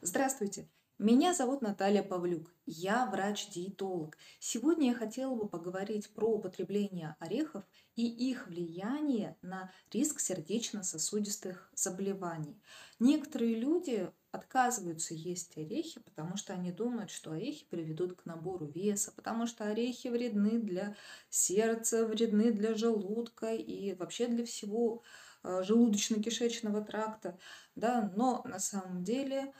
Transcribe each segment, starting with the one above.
Здравствуйте! Меня зовут Наталья Павлюк, я врач-диетолог. Сегодня я хотела бы поговорить про употребление орехов и их влияние на риск сердечно-сосудистых заболеваний. Некоторые люди отказываются есть орехи, потому что они думают, что орехи приведут к набору веса, потому что орехи вредны для сердца, вредны для желудка и вообще для всего желудочно-кишечного тракта. Да? Но на самом деле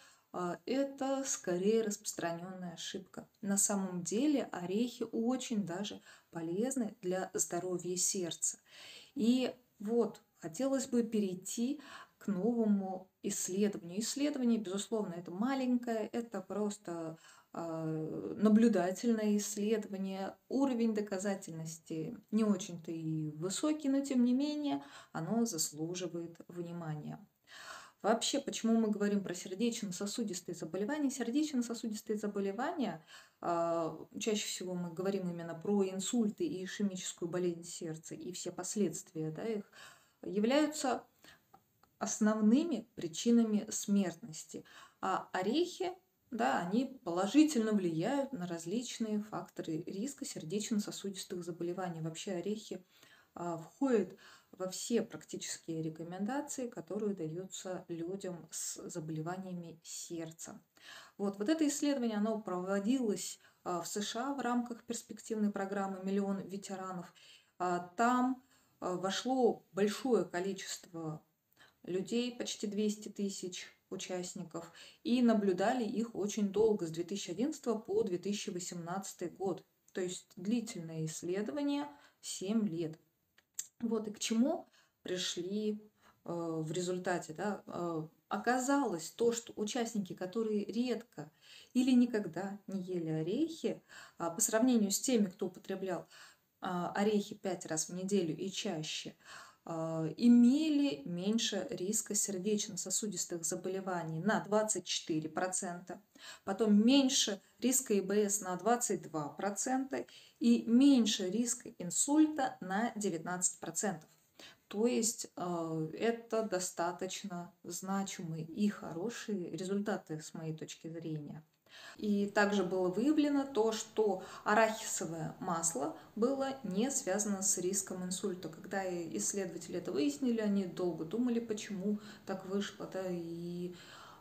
это скорее распространенная ошибка. На самом деле орехи очень даже полезны для здоровья сердца. И вот хотелось бы перейти к новому исследованию. Исследование, безусловно, это маленькое, это просто наблюдательное исследование. Уровень доказательности не очень-то и высокий, но тем не менее оно заслуживает внимания. Вообще, почему мы говорим про сердечно-сосудистые заболевания? Сердечно-сосудистые заболевания, чаще всего мы говорим именно про инсульты и ишемическую болезнь сердца и все последствия, да, их, являются основными причинами смертности. А орехи, да, они положительно влияют на различные факторы риска сердечно-сосудистых заболеваний. Вообще орехи входят во все практические рекомендации, которые даются людям с заболеваниями сердца. Вот это исследование, оно проводилось в США в рамках перспективной программы «Миллион ветеранов». Там вошло большое количество людей, почти 200 тысяч участников, и наблюдали их очень долго, с 2011 по 2018 год. То есть длительное исследование, 7 лет. Вот и к чему пришли в результате. Да, оказалось то, что участники, которые редко или никогда не ели орехи, по сравнению с теми, кто употреблял орехи 5 раз в неделю и чаще, имели меньше риска сердечно-сосудистых заболеваний на 24%, потом меньше риска ИБС на 22% и меньше риска инсульта на 19%. То есть это достаточно значимые и хорошие результаты с моей точки зрения. И также было выявлено то, что арахисовое масло было не связано с риском инсульта. Когда исследователи это выяснили, они долго думали, почему так вышло. Да? И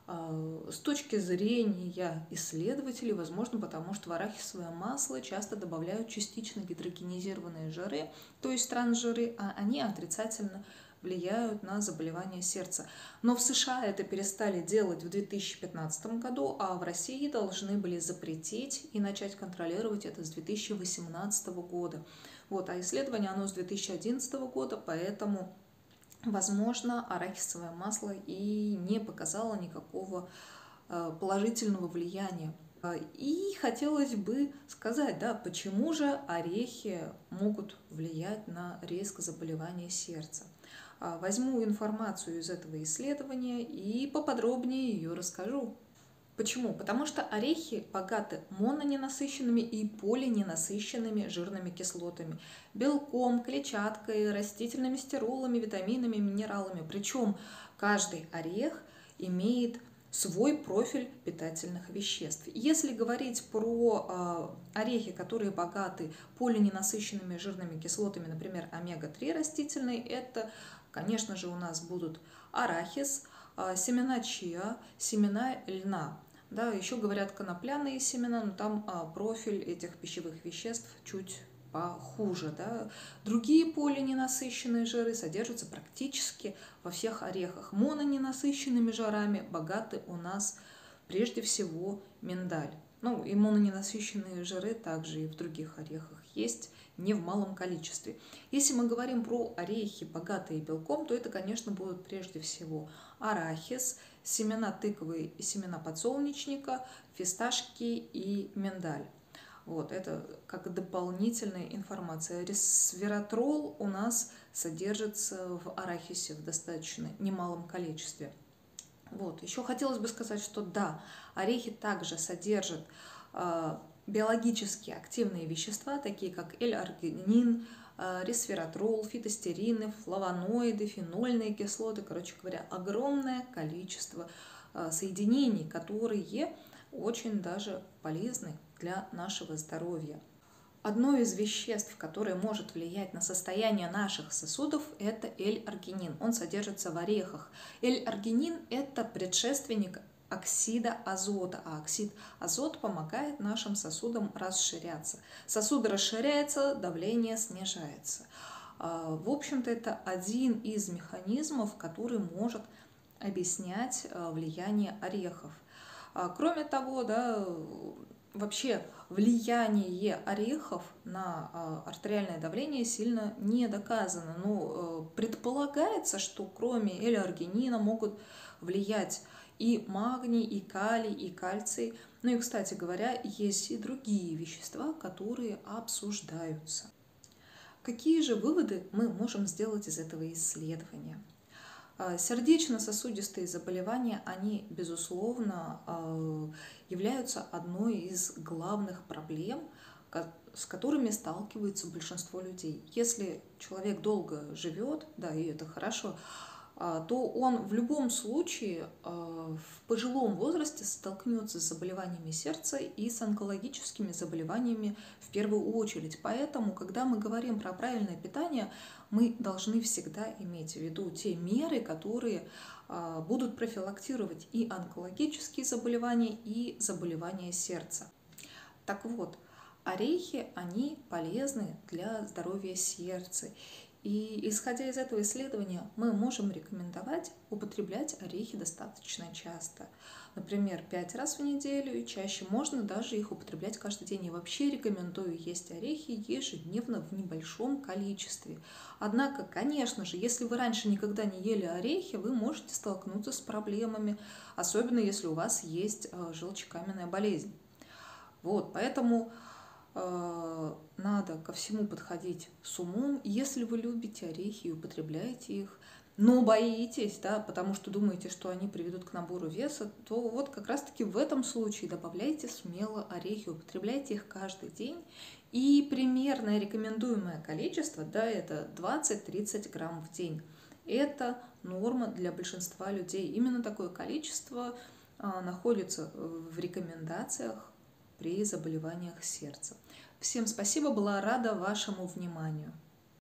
с точки зрения исследователей, возможно, потому что в арахисовое масло часто добавляют частично гидрогенизированные жиры, то есть трансжиры, а они отрицательно влияют на заболевания сердца. Но в США это перестали делать в 2015 году, а в России должны были запретить и начать контролировать это с 2018 года. Вот, а исследование оно с 2011 года, поэтому, возможно, арахисовое масло и не показало никакого положительного влияния. И хотелось бы сказать, да, почему же орехи могут влиять на риск заболевания сердца. Возьму информацию из этого исследования и поподробнее ее расскажу. Почему? Потому что орехи богаты мононенасыщенными и полиненасыщенными жирными кислотами, белком, клетчаткой, растительными стиролами, витаминами, минералами. Причем каждый орех имеет свой профиль питательных веществ. Если говорить про орехи, которые богаты полиненасыщенными жирными кислотами, например, омега-3 растительные, это, конечно же, у нас будут арахис, семена чиа, семена льна. Да, еще говорят конопляные семена, но там профиль этих пищевых веществ чуть похуже. Да. Другие полиненасыщенные жиры содержатся практически во всех орехах. Мононенасыщенными жирами богаты у нас прежде всего миндаль. Ну и мононенасыщенные жиры также и в других орехах есть, не в малом количестве. Если мы говорим про орехи, богатые белком, то это, конечно, будут прежде всего арахис, семена тыквы и семена подсолнечника, фисташки и миндаль. Вот, это как дополнительная информация. Ресвератрол у нас содержится в арахисе в достаточно немалом количестве. Вот, еще хотелось бы сказать, что да, орехи также содержат биологически активные вещества, такие как L-аргинин, ресвератрол, фитостерины, флавоноиды, фенольные кислоты. Короче говоря, огромное количество соединений, которые очень даже полезны для нашего здоровья. Одно из веществ, которое может влиять на состояние наших сосудов, это L-аргинин. Он содержится в орехах. L-аргинин – это предшественник оксида азота, а оксид азот помогает нашим сосудам расширяться. Сосуд расширяется, давление снижается. В общем-то, это один из механизмов, который может объяснять влияние орехов. Кроме того, вообще влияние орехов на артериальное давление сильно не доказано. Но предполагается, что кроме L-аргинина могут влиять и магний, и калий, и кальций. Ну и, кстати говоря, есть и другие вещества, которые обсуждаются. Какие же выводы мы можем сделать из этого исследования? Сердечно-сосудистые заболевания, они, безусловно, являются одной из главных проблем, с которыми сталкивается большинство людей. Если человек долго живет, и это хорошо, то он в любом случае в пожилом возрасте столкнется с заболеваниями сердца и с онкологическими заболеваниями в первую очередь. Поэтому, когда мы говорим про правильное питание, мы должны всегда иметь в виду те меры, которые будут профилактировать и онкологические заболевания, и заболевания сердца. Так вот, орехи, они полезны для здоровья сердца. И исходя из этого исследования, мы можем рекомендовать употреблять орехи достаточно часто. Например, 5 раз в неделю и чаще. Можно даже их употреблять каждый день. Я вообще рекомендую есть орехи ежедневно в небольшом количестве. Однако, конечно же, если вы раньше никогда не ели орехи, вы можете столкнуться с проблемами, особенно если у вас есть желчекаменная болезнь. Поэтому надо ко всему подходить с умом. Если вы любите орехи и употребляете их, но боитесь, потому что думаете, что они приведут к набору веса, то вот как раз-таки в этом случае добавляйте смело орехи, употребляйте их каждый день. И примерное рекомендуемое количество, это 20-30 грамм в день. Это норма для большинства людей. Именно такое количество находится в рекомендациях при заболеваниях сердца. Всем спасибо, была рада вашему вниманию.